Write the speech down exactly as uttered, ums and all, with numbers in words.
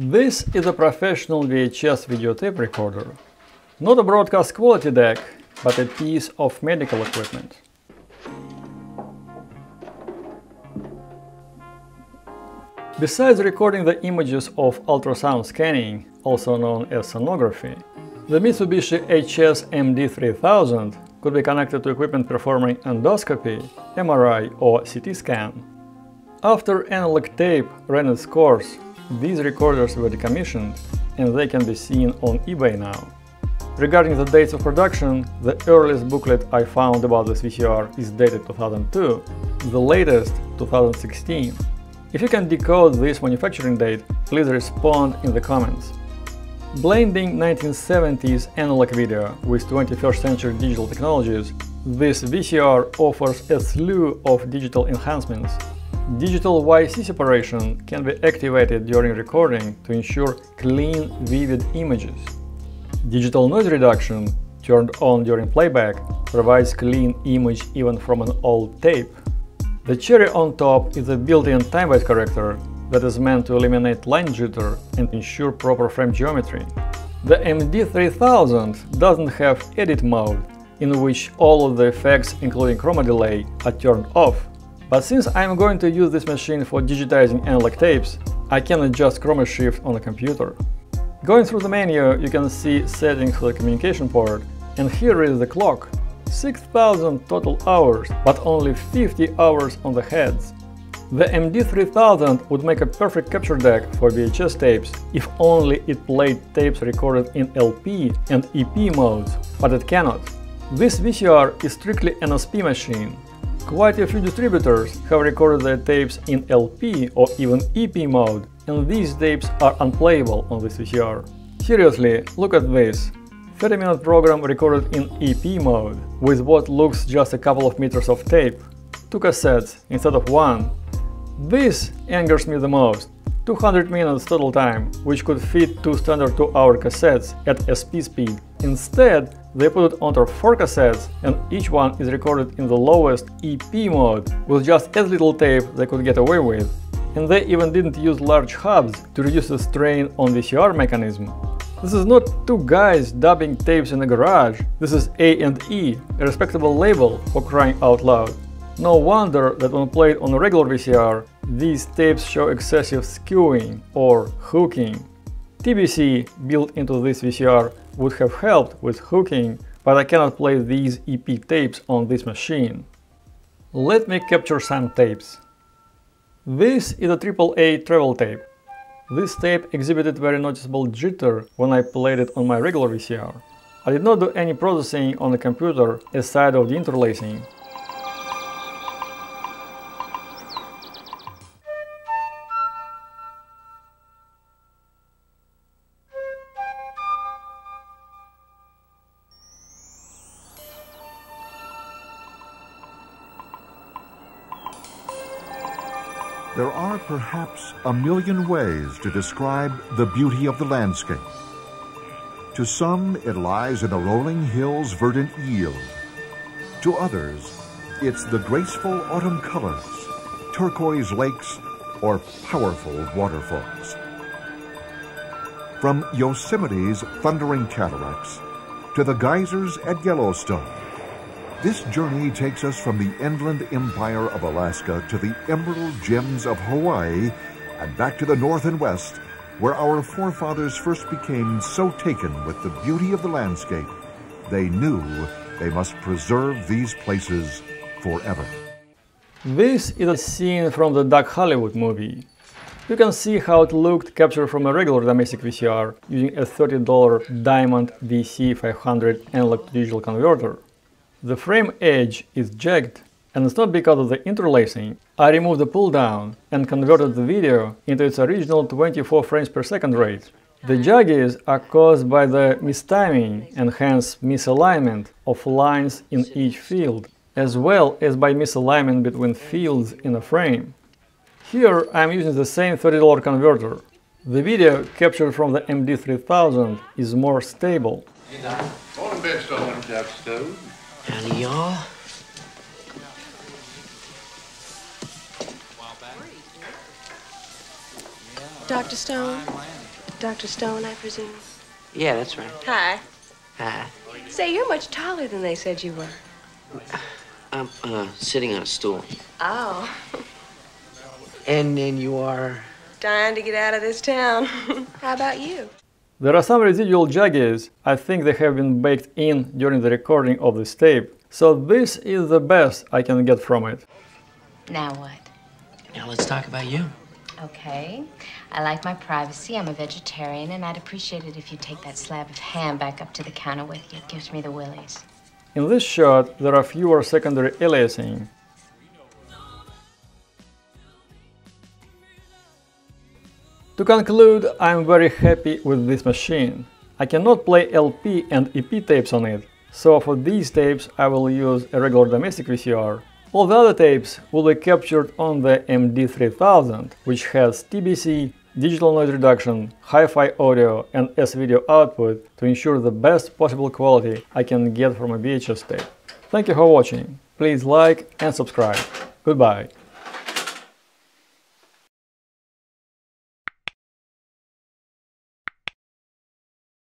This is a professional V H S videotape recorder. Not a broadcast quality deck, but a piece of medical equipment. Besides recording the images of ultrasound scanning, also known as sonography, the Mitsubishi H S M D three thousand could be connected to equipment performing endoscopy, M R I or C T scan. After analog tape ran its course, these recorders were decommissioned, and they can be seen on eBay now. Regarding the dates of production, the earliest booklet I found about this V C R is dated two thousand two, the latest two thousand sixteen. If you can decode this manufacturing date, please respond in the comments. Blending nineteen seventies analog video with twenty-first century digital technologies, this V C R offers a slew of digital enhancements. Digital Y C separation can be activated during recording to ensure clean, vivid images. Digital noise reduction, turned on during playback, provides clean image even from an old tape. The cherry on top is a built-in timebase corrector that is meant to eliminate line jitter and ensure proper frame geometry. The M D three thousand doesn't have edit mode, in which all of the effects, including chroma delay, are turned off. But since I'm going to use this machine for digitizing analog tapes, I can adjust chroma shift on the computer. Going through the menu, you can see settings for the communication port, and here is the clock. six thousand total hours, but only fifty hours on the heads. The M D three thousand would make a perfect capture deck for V H S tapes if only it played tapes recorded in L P and E P modes, but it cannot. This V C R is strictly an S P machine. Quite a few distributors have recorded their tapes in L P or even E P mode, and these tapes are unplayable on this V C R. Seriously, look at this. thirty minute program recorded in E P mode, with what looks just a couple of meters of tape. Two cassettes instead of one. This angers me the most. two hundred minutes total time, which could fit two standard two hour cassettes at S P speed. Instead, they put it onto four cassettes, and each one is recorded in the lowest E P mode, with just as little tape they could get away with. And they even didn't use large hubs to reduce the strain on the V C R mechanism. This is not two guys dubbing tapes in a garage, this is A and E, a respectable label, for crying out loud. No wonder that when played on a regular V C R, these tapes show excessive skewing or hooking. T B C built into this V C R would have helped with hooking, but I cannot play these E P tapes on this machine. Let me capture some tapes. This is a triple A travel tape. This tape exhibited very noticeable jitter when I played it on my regular V C R. I did not do any processing on the computer aside of the interlacing. There are perhaps a million ways to describe the beauty of the landscape. To some, it lies in a rolling hill's verdant yield. To others, it's the graceful autumn colors, turquoise lakes, or powerful waterfalls. From Yosemite's thundering cataracts to the geysers at Yellowstone, this journey takes us from the Inland Empire of Alaska to the Emerald Gems of Hawaii and back to the north and west, where our forefathers first became so taken with the beauty of the landscape, they knew they must preserve these places forever. This is a scene from the Doug Hollywood movie. You can see how it looked captured from a regular domestic V C R using a thirty dollar Diamond V C five hundred analog to digital converter. The frame edge is jagged, and it's not because of the interlacing. I removed the pull-down and converted the video into its original twenty-four frames per second rate. The jaggies are caused by the mistiming and hence misalignment of lines in each field, as well as by misalignment between fields in a frame. Here I'm using the same thirty dollar converter. The video captured from the M D three thousand is more stable. Howdy, y'all. Doctor Stone, Doctor Stone, I presume? Yeah, that's right. Hi. Hi. Say, you're much taller than they said you were. I'm uh, sitting on a stool. Oh. And then you are? Dying to get out of this town. How about you? There are some residual jaggies. I think they have been baked in during the recording of this tape. So this is the best I can get from it. Now what? Now let's talk about you. Okay. I like my privacy. I'm a vegetarian, and I'd appreciate it if you take that slab of ham back up to the counter with you. It gives me the willies. In this shot, there are fewer secondary aliasing. To conclude, I'm very happy with this machine. I cannot play L P and E P tapes on it, so for these tapes I will use a regular domestic V C R. All the other tapes will be captured on the M D three thousand, which has T B C, digital noise reduction, hi-fi audio and S-video output to ensure the best possible quality I can get from a V H S tape. Thank you for watching. Please like and subscribe. Goodbye.